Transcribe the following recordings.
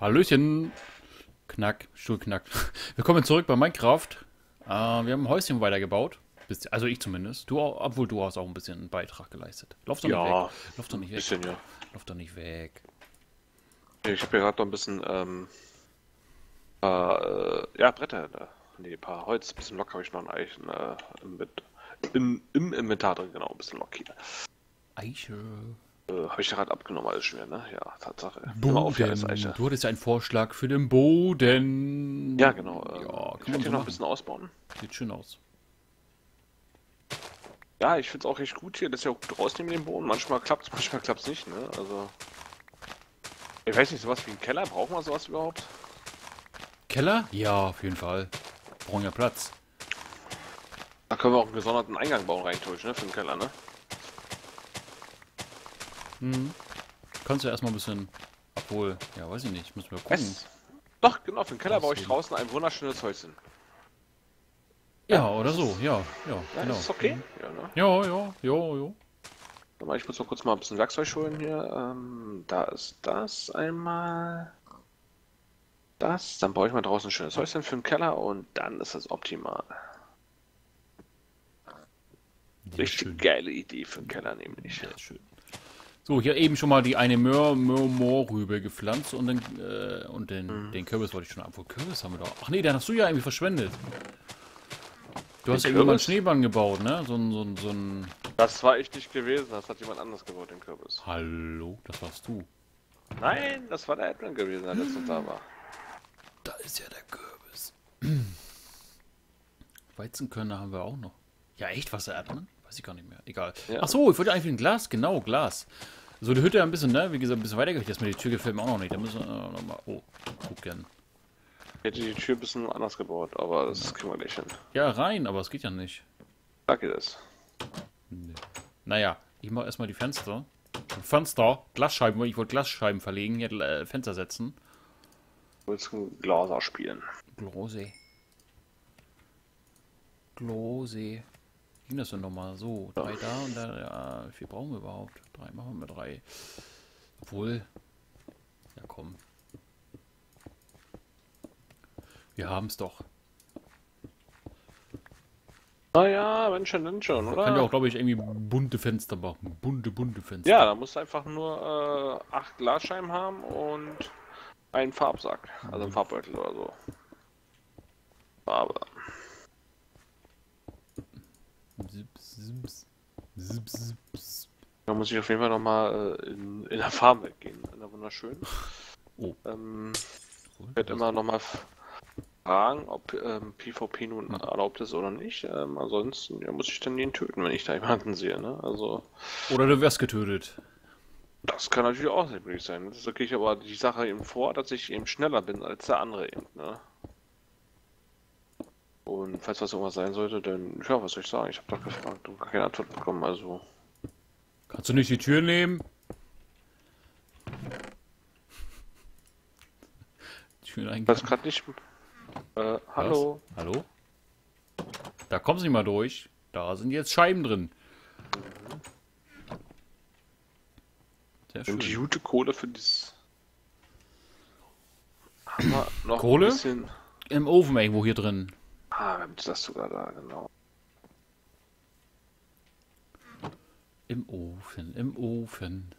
Hallöchen. Knack, Stuhlknack. Willkommen zurück bei Minecraft. Wir haben ein Häuschen weitergebaut. Also ich zumindest. Du auch, obwohl du hast auch ein bisschen einen Beitrag geleistet. Lauf doch nicht weg. Lauf doch nicht weg. Bisschen, ja. Lauf doch nicht weg. Ich habe gerade noch ein bisschen Bretter. Ne, ein paar Holz. Ein bisschen Lock habe ich noch ein Eichen im Inventar drin. Genau, ein bisschen Lock hier. Eiche. Habe ich gerade abgenommen, alles schwer, ne? Ja, Tatsache. Boden. Auf, ja, du hattest ja einen Vorschlag für den Boden. Ja, genau. Ja, ich könnte hier noch ein bisschen ausbauen. Sieht schön aus. Ja, ich finde es auch echt gut hier, das ist ja auch gut rausnehmen den Boden. Manchmal klappt es, manchmal klappt es nicht, ne? Also. Ich weiß nicht, sowas wie ein Keller, brauchen wir sowas überhaupt? Keller? Ja, auf jeden Fall. Brauchen ja Platz. Da können wir auch einen gesonderten Eingang bauen reintauschen, ne? Für den Keller, ne? Hm. Kannst du ja erstmal ein bisschen. Obwohl, ja, weiß ich nicht, müssen wir gucken. Doch, genau, für den Keller baue ich draußen ein wunderschönes Häuschen. Ja, ja, oder so, ja, genau. Ist okay? Ja. Ich muss noch kurz mal ein bisschen Werkzeug holen hier. Da ist das einmal. Das, dann baue ich mal draußen ein schönes Häuschen für den Keller und dann ist das optimal. Richtig geile Idee für den Keller, nämlich. Sehr schön. So, hier eben schon mal die eine Moorrübe gepflanzt und den Kürbis wollte ich schon ab. Wo Kürbis haben wir doch? Ach nee, den hast du ja irgendwie verschwendet. Du hast ja irgendwann einen Schneemann gebaut, ne? So ein. Das war ich nicht gewesen, das hat jemand anders gebaut, den Kürbis. Hallo, das warst du. Nein, das war der Admin gewesen, der letztens da war. Da ist ja der Kürbis. Weizenkörner haben wir auch noch. Ja, echt, was der Admin? Weiß ich gar nicht mehr. Egal. Ja. Achso, ich wollte eigentlich ein Glas. Genau, Glas. So, die Hütte ein bisschen, ne? Wie gesagt, ein bisschen weitergeht. Jetzt mit die Tür gefällt mir auch noch nicht. Da müssen wir nochmal. Oh, gucken. Ich hätte die Tür ein bisschen anders gebaut, aber das kriegen wir nicht hin. Ja, rein, aber es geht ja nicht. Da geht es. Nee. Naja, ich mache erstmal die Fenster. Glasscheiben. Ich wollte Glasscheiben verlegen. Hier Fenster setzen. Du willst Glaser spielen. Glose. Das dann nochmal so, 3 da und da, ja, wie viel brauchen wir überhaupt? 3, machen wir 3. Obwohl, ja komm. Wir haben es doch. Naja, wenn schon, oder? Kann ja auch, glaube ich, irgendwie bunte Fenster machen. Bunte Fenster. Ja, da musst du einfach nur 8 Glasscheiben haben und einen Farbsack. Also einen Farbbeutel oder so. Farbe. Da muss ich auf jeden Fall nochmal in der Farm weggehen. In der wunderschönen. Oh. Ich werde immer nochmal fragen, ob PvP nun erlaubt ist oder nicht. Ansonsten ja, muss ich dann den töten, wenn ich da jemanden sehe. Ne? Also, oder du wärst getötet. Das kann natürlich auch sehr möglich sein. Das ist wirklich aber die Sache eben vor, dass ich eben schneller bin als der andere eben. Ne? Und falls was irgendwas sein sollte, dann, ja, was soll ich sagen? Ich habe doch gefragt und keine Antwort bekommen, also. Kannst du nicht die Tür nehmen? Tür eingegangen. Das gerade nicht. Hallo. Was? Hallo? Da kommen sie mal durch. Da sind jetzt Scheiben drin. Sehr schön. Und die gute Kohle für dieses. Haben wir noch Kohle? Ein bisschen im Ofen irgendwo hier drin. Ah, wir haben das sogar da, genau. Im Ofen.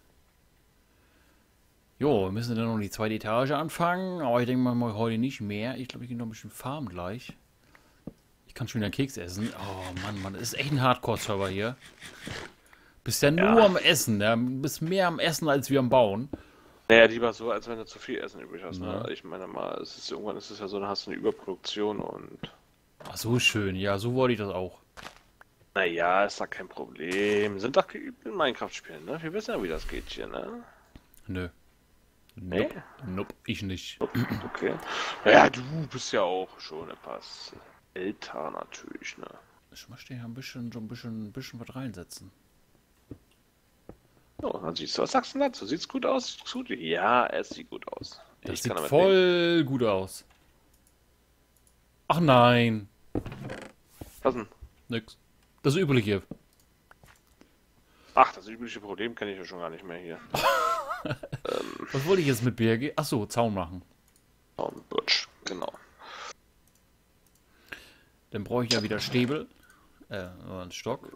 Jo, wir müssen dann noch die zweite Etage anfangen, aber ich denke mal heute nicht mehr. Ich glaube, ich gehe noch ein bisschen farmen gleich. Ich kann schon wieder Keks essen. Oh Mann, das ist echt ein Hardcore-Server hier. Bist ja nur am Essen, ne? Bist mehr am Essen als wir am Bauen. Naja, lieber so, als wenn du zu viel Essen übrig hast. Ne? Ich meine mal, irgendwann ist es ja so, dann hast du eine Überproduktion und. Ach so, schön, ja, so wollte ich das auch. Naja, ist da kein Problem. Sind doch geübt in Minecraft-Spielen, ne? Wir wissen ja, wie das geht hier, ne? Nö. Nee? Nope, ich nicht. Okay. Naja, du bist ja auch schon etwas älter natürlich, ne? Ich möchte ja ein bisschen was reinsetzen. So, dann siehst du, was sagst du dazu? Sieht's gut aus? Ja, es sieht gut aus. Das sieht voll gut aus. Ach nein. Was denn? Nix. Das übliche. Ach, das übliche Problem kenne ich ja schon gar nicht mehr hier. Was wollte ich jetzt mit BRG? Achso, Zaun machen. Zaunbutsch, genau. Dann brauche ich ja wieder Stäbel. Einen Stock.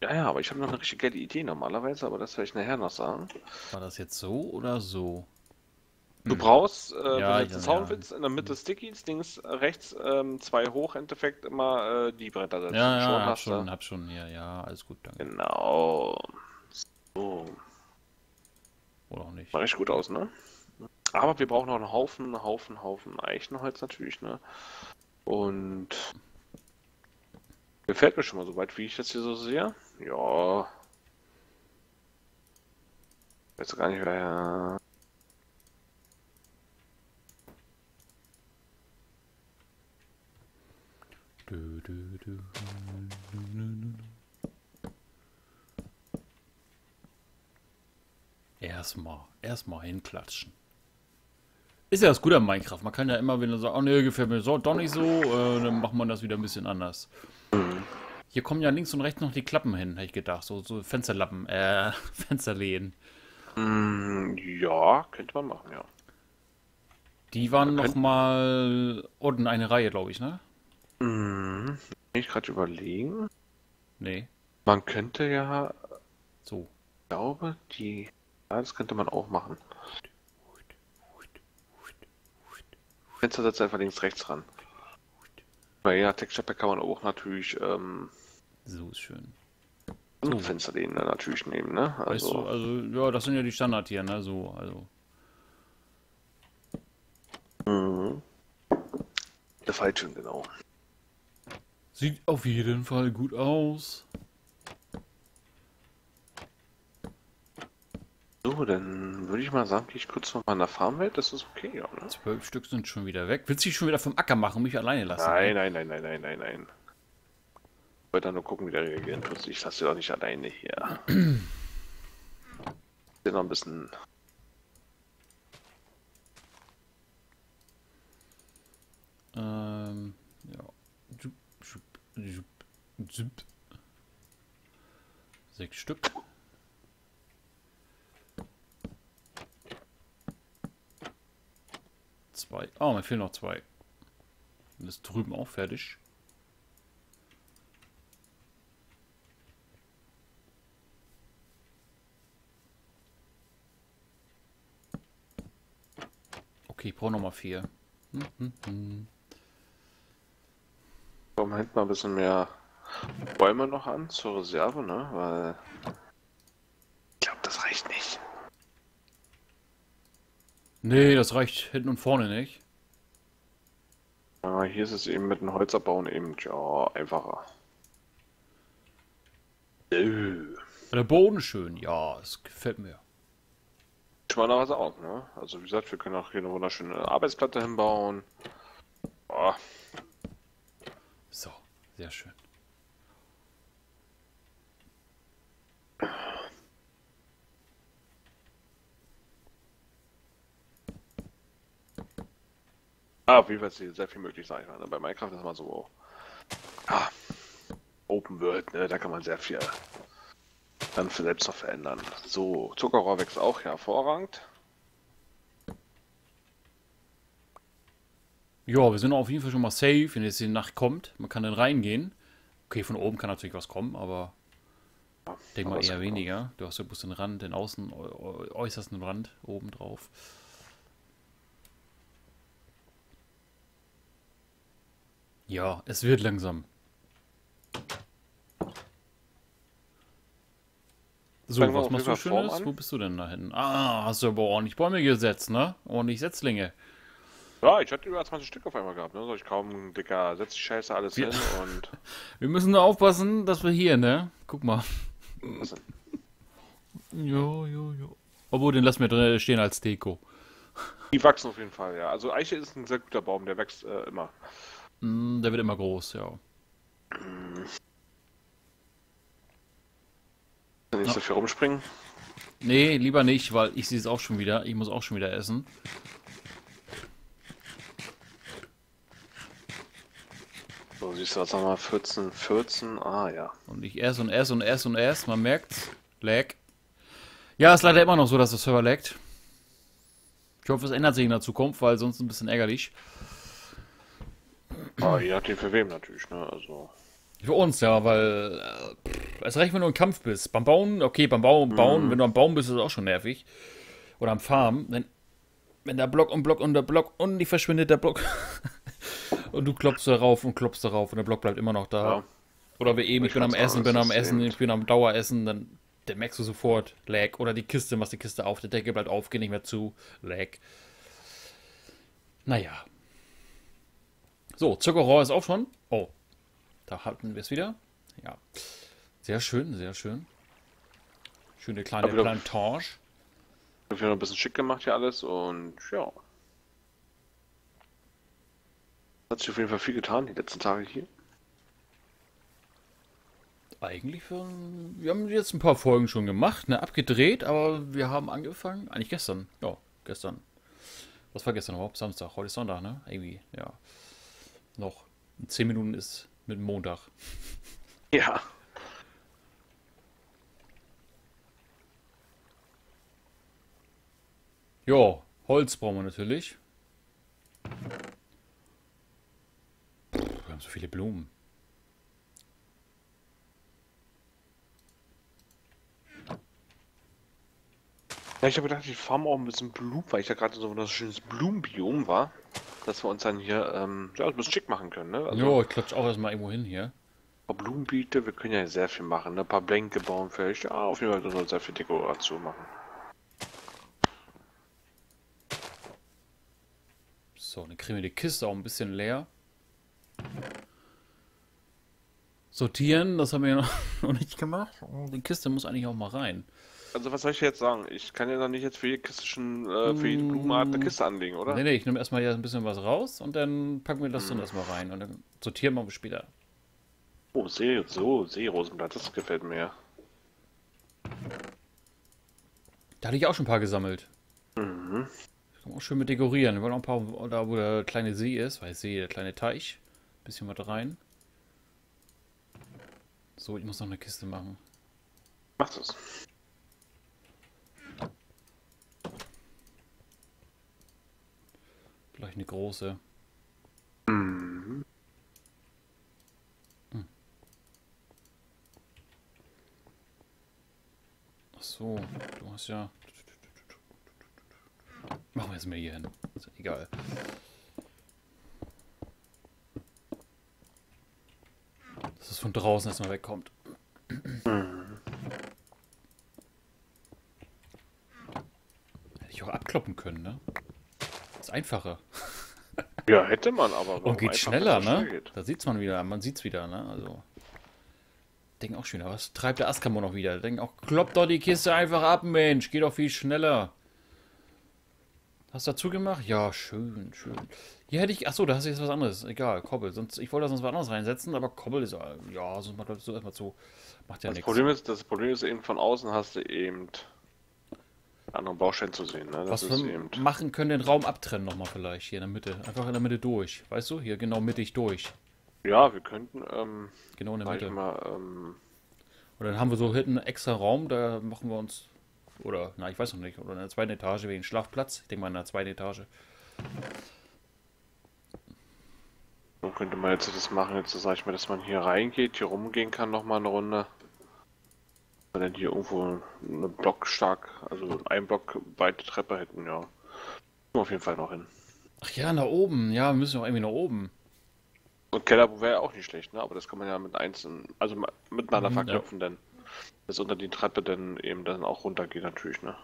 Ja, ja, aber ich habe noch eine richtig geile Idee normalerweise, aber das werde ich nachher noch sagen. War das jetzt so oder so? Du brauchst, ja, wenn du jetzt Zaunwitz, in der Mitte Stickies, links, rechts, zwei hoch, im Endeffekt immer die Bretter setzen. Ja, ja, hab schon, ja, alles gut, danke. Genau. So. Oder auch nicht. War echt gut aus, ne? Aber wir brauchen noch einen Haufen Eichenholz natürlich, ne? Und... Gefällt mir schon mal so weit, wie ich das hier so sehe. Ja. Weiß gar nicht, wer... Erstmal hinklatschen. Ist ja das Gute an Minecraft. Man kann ja immer, wenn du sagst, oh ne, gefällt mir so, doch nicht so, dann macht man das wieder ein bisschen anders. Hier kommen ja links und rechts noch die Klappen hin, hätte ich gedacht. So Fensterlappen, Fensterläden. Ja, könnte man machen, ja. Die waren nochmal unten eine Reihe, glaube ich, ne? Kann ich gerade überlegen? Nee. Man könnte ja... So. Ich glaube, die... Ja, das könnte man auch machen. Fenster setzt einfach links, rechts ran. Bei ja, Texture Pack kann man auch natürlich so ist schön. So Fenster den natürlich nehmen, ne? Also, weißt du, ja, das sind ja die Standard hier, ne? So, also. Mhm. Der falsche, genau. Sieht auf jeden Fall gut aus. So, dann würde ich mal sagen, gehe ich kurz nochmal in der Farmwelt, das ist okay, ja, ne? 12 Stück sind schon wieder weg. Willst du dich schon wieder vom Acker machen und mich alleine lassen? Nein. Ich wollte dann nur gucken, wie der reagieren tut. Ich lasse dich doch nicht alleine hier. Ich bin noch ein bisschen... ja. Jupp. 6 Stück. Oh, mir fehlen noch 2. Und ist drüben auch fertig. Okay, ich brauche nochmal 4. Komm, hinten mal ein bisschen mehr Bäume noch an zur Reserve, ne? Weil ich glaube, das reicht nicht. Nee, das reicht hinten und vorne nicht. Ja, hier ist es eben mit dem Holz abbauen eben, ja, einfacher. Der Boden schön, ja, es gefällt mir. Sieht mal noch was aus, ne? Also wie gesagt, wir können auch hier eine wunderschöne Arbeitsplatte hinbauen. Oh. So, sehr schön. Auf jeden Fall ist sehr viel möglich, sag ich mal. Bei Minecraft ist man so Open World, ne? Da kann man sehr viel dann für selbst noch verändern. So, Zuckerrohr wächst auch hervorragend. Ja, wir sind auf jeden Fall schon mal safe, wenn jetzt die Nacht kommt. Man kann dann reingehen. Okay, von oben kann natürlich was kommen, aber ja, ich denke mal eher weniger. Kommen. Du hast ja bloß den Rand, den äußersten Rand oben drauf. Ja, es wird langsam. So, was machst du Schönes? Wo bist du denn da hinten? Ah, hast du aber ordentlich Bäume gesetzt, ne? Ordentlich Setzlinge. Ja, ich hatte über 20 Stück auf einmal gehabt, ne? Soll ich kaum, Dicker, setz die Scheiße alles hin und... Wir müssen nur aufpassen, dass wir hier, ne? Guck mal. Was denn? Jo. Obwohl, den lassen wir drin stehen als Deko. Die wachsen auf jeden Fall, ja. Also Eiche ist ein sehr guter Baum, der wächst immer. Der wird immer groß, ja. Kann ich dafür rumspringen? Nee, lieber nicht, weil ich sehe es auch schon wieder. Ich muss auch schon wieder essen. So, siehst du, was haben wir? 14, ja. Und ich esse und esse und esse und esse. Man merkt's. Lag. Ja, ist leider immer noch so, dass der Server laggt. Ich hoffe, es ändert sich in der Zukunft, weil sonst ein bisschen ärgerlich. Ah, je nachdem für wem natürlich, ne? Also. Für uns, ja, weil es reicht, wenn du im Kampf bist. Beim Bauen, okay, beim Bauen, wenn du am Baum bist, ist es auch schon nervig. Oder am Farm, wenn der Block und Block und der Block und die verschwindet der Block. Und du klopfst darauf und klopfst darauf und der Block bleibt immer noch da. Ja. Oder wie eben, ich bin am Daueressen, dann merkst du sofort Lag. Oder die Kiste, machst die Kiste auf, der Decke bleibt auf, geht nicht mehr zu, Lag. Naja. So, Zuckerrohr ist auch schon. Oh, da hatten wir es wieder. Ja, sehr schön, sehr schön. Schöne kleine Plantage. Wir haben noch ein bisschen schick gemacht hier alles und ja. Hat sich auf jeden Fall viel getan die letzten Tage hier. Eigentlich, wir haben jetzt ein paar Folgen schon gemacht, ne, abgedreht, aber wir haben angefangen, eigentlich gestern, ja, gestern. Was war gestern überhaupt? Samstag, heute ist Sonntag, ne, irgendwie, ja. Noch 10 Minuten ist mit Montag. Ja. Jo, Holz brauchen wir natürlich. Wir haben so viele Blumen. Ja, ich habe gedacht, ich farme auch ein bisschen Blumen, weil ich ja gerade so ein wunderschönes Blumenbiom war, dass wir uns dann hier ja, ein bisschen schick machen können, ne? Also, jo, ich klatsche auch erstmal irgendwo hin hier. Ein paar Blumenbeete, wir können ja sehr viel machen, ne? Ein paar Bänke bauen vielleicht, ja, auf jeden Fall können wir sehr viel Dekoration machen. So, dann kriegen wir die Kiste auch ein bisschen leer. Sortieren, das haben wir ja noch nicht gemacht. Die Kiste muss eigentlich auch mal rein. Also was soll ich jetzt sagen? Ich kann ja noch nicht jetzt für jede Kiste schon, für jede Blumenart eine Kiste anlegen, oder? Nee, ich nehme erstmal hier ein bisschen was raus und dann packen wir das dann erstmal rein und dann sortieren wir später. Oh, Seerosenblatt, das gefällt mir. Da hatte ich auch schon ein paar gesammelt. Mhm. Das kann man auch schön mit dekorieren. Wir wollen auch ein paar, da wo der kleine See ist, weil See, der kleine Teich. Ein bisschen was rein. So, ich muss noch eine Kiste machen. Machst du's. Vielleicht eine große. Mhm. Hm. Ach so, du hast ja. Machen wir jetzt mal hier hin. Ist ja egal. Dass es von draußen erstmal wegkommt. Mhm. Hätte ich auch abkloppen können, ne? Das ist einfacher. Ja, hätte man aber. Und geht schneller, ne? Geht. Da sieht's man wieder, man sieht's wieder, ne? Also. Denken auch schön, aber was treibt der Askamon noch wieder? Denken auch, klopp doch die Kiste einfach ab, Mensch. Geht doch viel schneller. Hast du dazu gemacht? Ja, schön, schön. Hier hätte ich. Achso, da hast du jetzt was anderes. Egal, Kobbel. Sonst, ich wollte da sonst was anderes reinsetzen, aber Kobbel ist. Ja, sonst macht das so erstmal zu. Macht ja nichts. Das Problem ist eben, von außen hast du eben. Anderen Baustein zu sehen, ne? Das was wir eben machen können, den Raum abtrennen nochmal vielleicht hier in der Mitte. Einfach in der Mitte durch. Weißt du? Hier genau mittig durch. Ja, wir könnten genau in der Mitte. Und dann haben wir so hinten einen extra Raum, da machen wir uns. Oder, na, ich weiß noch nicht. Oder in der zweiten Etage wegen Schlafplatz. Ich denke mal in der zweiten Etage. So könnte man jetzt das machen. Jetzt sage ich mal, dass man hier reingeht, hier rumgehen kann nochmal eine Runde. Wenn dann hier irgendwo eine blockstark, also ein Block weite Treppe hätten, ja. Auf jeden Fall noch hin. Ach ja, nach oben. Ja, wir müssen auch irgendwie nach oben. Und Keller wäre ja auch nicht schlecht, ne? Aber das kann man ja mit einzelnen, also miteinander verknüpfen, ja. Denn das unter die Treppe dann eben dann auch runtergeht natürlich, ne?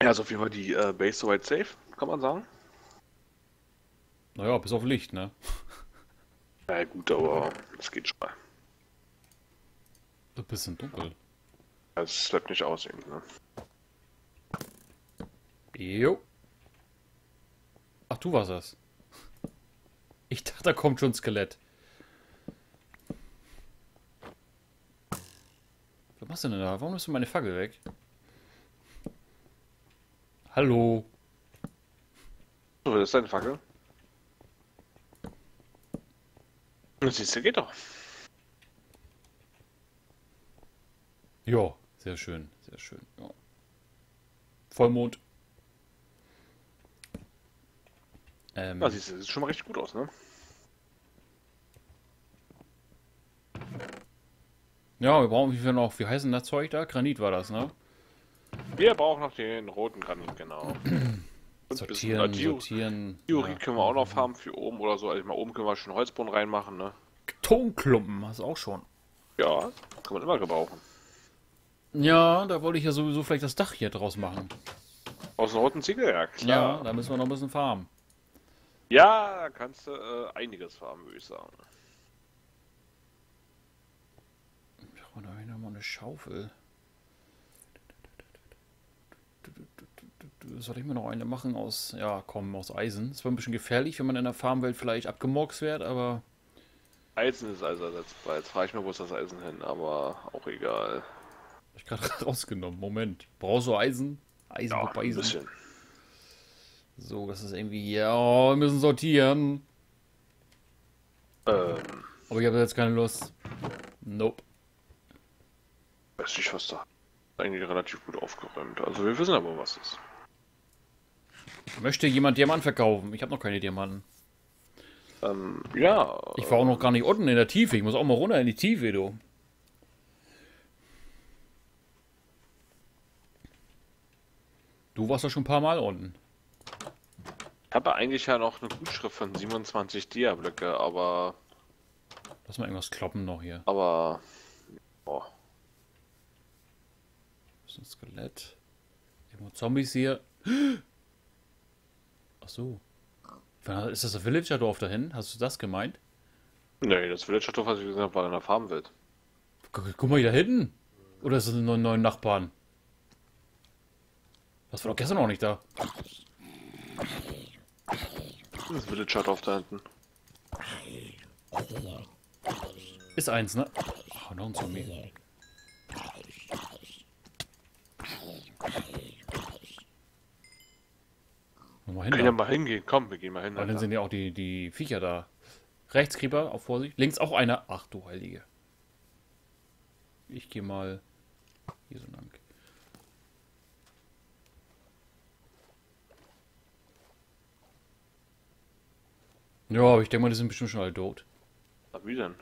Ja, also auf jeden Fall die Base soweit safe, kann man sagen. Naja, bis auf Licht, ne? Ja gut, aber es geht schon mal. Ein bisschen dunkel. Es bleibt nicht aus, ne? Jo. Ach, du warst das. Ich dachte, da kommt schon ein Skelett. Was machst du denn da? Warum nimmst du meine Fackel weg? Hallo. So, das ist deine Fackel? Na siehst du, geht doch. Ja, sehr schön, sehr schön. Ja. Vollmond. Na siehst du, sieht schon mal richtig gut aus, ne? Ja, wir brauchen noch, wie heißt denn das Zeug da? Granit war das, ne? Wir brauchen noch den roten Granit, genau. Sortieren, sortieren. Theorie können wir auch noch haben für oben oder so. Also mal oben können wir schon Holzboden reinmachen, ne? Tonklumpen hast du auch schon. Ja, kann man immer gebrauchen. Ja, da wollte ich ja sowieso vielleicht das Dach hier draus machen. Aus dem roten Ziegel, ja klar. Ja, da müssen wir noch ein bisschen farmen. Ja, da kannst du einiges farmen, würde ich sagen. Und da habe ich nochmal eine Schaufel. Soll ich mir noch eine machen aus, ja komm, aus Eisen? Das war ein bisschen gefährlich, wenn man in der Farmwelt vielleicht abgemurkst wird, aber... Eisen ist also ersetzbar. Jetzt frage ich mir, wo ist das Eisen hin, aber auch egal. Hab ich gerade rausgenommen. Moment. Brauchst du Eisen? Eisen, ja, ein bisschen. So, das ist irgendwie... Ja, wir müssen sortieren. Aber ich habe jetzt keine Lust. Nope. Weiß nicht, was da eigentlich relativ gut aufgeräumt. Also wir wissen aber, was ist. Möchte jemand Diamant verkaufen? Ich habe noch keine Diamanten. Ja. Ich war auch noch gar nicht unten in der Tiefe. Ich muss auch mal runter in die Tiefe, du. Du warst doch schon ein paar Mal unten. Ich habe eigentlich ja noch eine Gutschrift von 27 Diablöcke, aber... Lass mal irgendwas kloppen noch hier. Aber... Oh. Ein Skelett. Irgendwo Zombies hier. Ach so. Ist das ein Villager-Dorf dahin? Hast du das gemeint? Nee, das Villager-Dorf, was ich gesehen habe, war in der Farmwelt. Guck mal, hier da hinten. Oder ist das ein neuen Nachbarn? Das war doch gestern auch nicht da. Das Villager-Dorf da hinten. Ist eins, ne? Ach, noch ein Zombie. Können wir mal hingehen, komm, wir gehen mal hin. Und dann sind ja auch die Viecher da. Rechts Creeper, auf Vorsicht. Links auch einer. Ach du Heilige. Ich gehe mal hier so lang. Ja, aber ich denke mal, die sind bestimmt schon alle tot. Aber wie denn?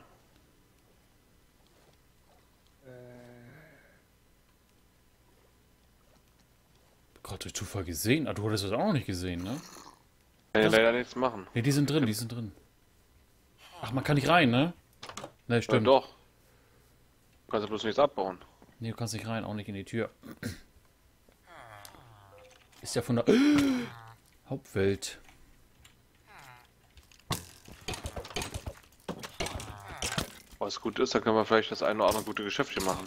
Gott, durch Zufall gesehen. Ah, du hattest das auch noch nicht gesehen, ne? Kann ja leider nichts machen. Ne, die sind drin, die sind drin. Ach, man kann nicht rein, ne? Ne, stimmt. Ja, doch. Du kannst ja bloß nichts abbauen. Ne, du kannst nicht rein, auch nicht in die Tür. Ist ja von der Hauptwelt. Was gut ist, dann können wir vielleicht das eine oder andere gute Geschäft hier machen.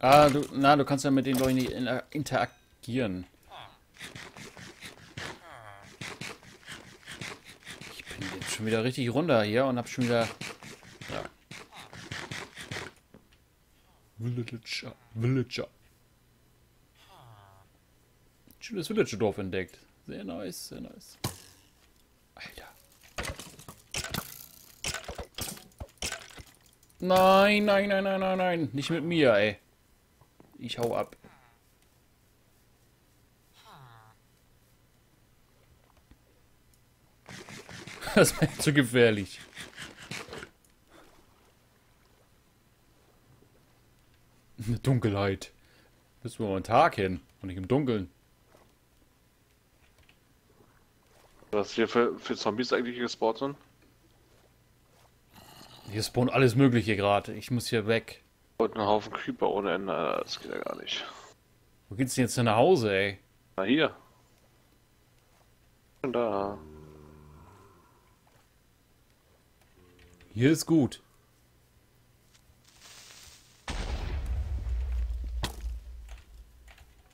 Ah, du kannst ja mit den Leuten nicht interagieren. Ich bin jetzt schon wieder richtig runter hier und hab schon wieder... Ja. Villager, Villager. Schönes Villager-Dorf entdeckt. Sehr nice, sehr nice. Alter. Nein, nein, nein, nein, nein, nein. Nicht mit mir, ey. Ich hau ab. Das wäre zu gefährlich. Eine Dunkelheit. Müssen wir mal einen Tag hin und nicht im Dunkeln. Was hier für Zombies eigentlich gespawnt sind? Hier spawnen alles Mögliche gerade. Ich muss hier weg. Und einen Haufen Creeper ohne Ende, das geht ja gar nicht. Wo geht's denn jetzt denn nach Hause, ey? Na hier. Und da. Hier ist gut.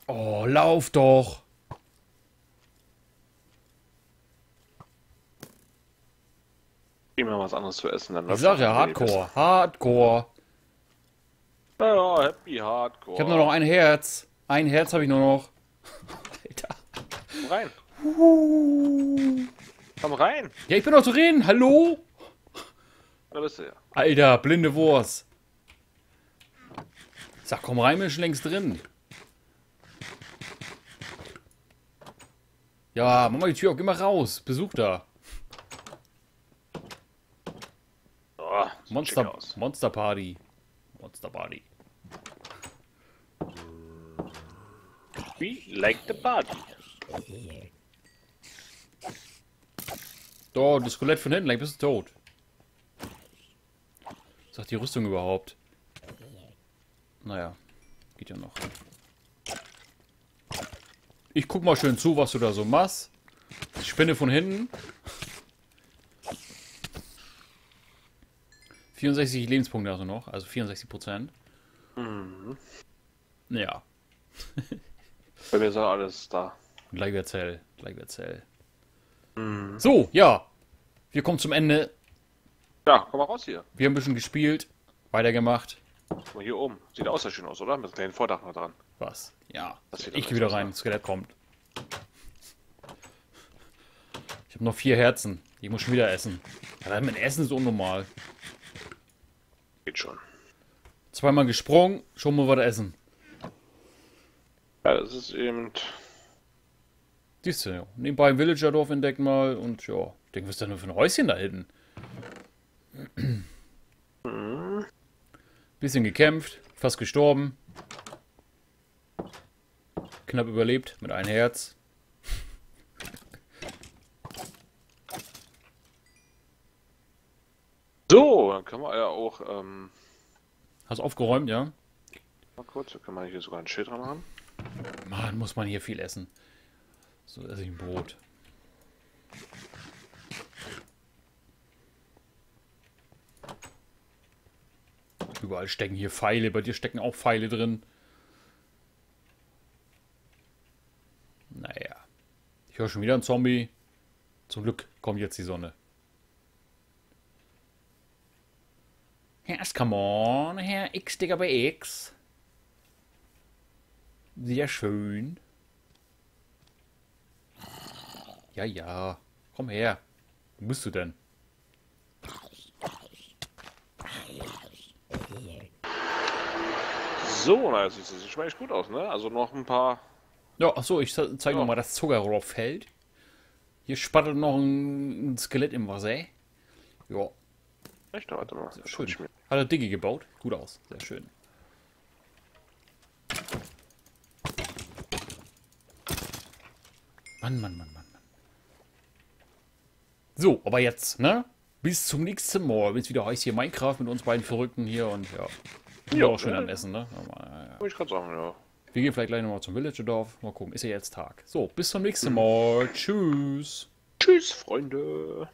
Oh, lauf doch! Gib mir was anderes zu essen, dann. Ich sag ja, Hardcore, Hardcore. Ja, Happy Hardcore. Ich habe nur noch ein Herz. Ein Herz habe ich nur noch. Alter. Rein. Komm rein. Ja, ich bin auch zu reden. Hallo? Da bist du ja. Alter, blinde Wurst. Sag, komm rein, bin schon längst drin. Ja, mach mal die Tür auf, geh mal raus. Besuch da. Oh, Monster Party. Monster Party. We like the party. Oh, das Skelett von hinten, gleich bist du tot. Was sagt die Rüstung überhaupt? Naja, geht ja noch. Ich guck mal schön zu, was du da so machst. Ich spinne von hinten. 64 Lebenspunkte also noch, also 64%. Mhm. Ja. Bei mir ist ja alles da. Gleich wird's hell, gleich wird's hell. Mhm. So, ja. Wir kommen zum Ende. Ja, komm mal raus hier. Wir haben ein bisschen gespielt, weitergemacht. Guck mal hier oben. Sieht auch sehr schön aus, oder? Mit einem kleinen Vordach noch dran. Was? Ja. Ich gehe wieder rein, das Skelett kommt. Ich habe noch 4 Herzen. Ich muss schon wieder essen. Ja, mein Essen ist unnormal. Geht schon. Zweimal gesprungen, schon mal was essen. Ja, das ist eben... Siehst du, ja. Nebenbei ein Villager-Dorf entdeckt mal und ja. Ich denke, was ist denn nur für ein Häuschen da hinten? Bisschen gekämpft, fast gestorben. Knapp überlebt mit einem Herz. So, dann können wir ja auch. Hast aufgeräumt, ja? Mal kurz, da kann man hier sogar ein Schild dran machen. Mann, muss man hier viel essen. So esse ich ein Brot. Überall stecken hier Pfeile, bei dir stecken auch Pfeile drin. Naja. Ich höre schon wieder einen Zombie. Zum Glück kommt jetzt die Sonne. Herr Askamon, Herr X, Digga bei X. Sehr schön. Ja, ja. Komm her. Wo bist du denn? So, na, das sieht schon echt gut aus, ne? Also noch ein paar... Ja, achso, ich zeige nochmal das Zuckerrohrfeld. Hier spattelt noch ein Skelett im Wasser. Ja. Echt, warte mal. Sehr schön. Hat er Diggi gebaut. Gut aus. Sehr schön. Mann, Mann, Mann, Mann, Mann. So, aber jetzt, ne? Bis zum nächsten Mal. Bis wieder heißt hier Minecraft mit uns beiden Verrückten hier und ja. Ja, auch schön am Essen, ne? Aber, ja. Ich kann sagen, ja. Wir gehen vielleicht gleich nochmal zum Villager-Dorf. Mal gucken, ist ja jetzt Tag. So, bis zum nächsten Mal. Tschüss. Tschüss, Freunde.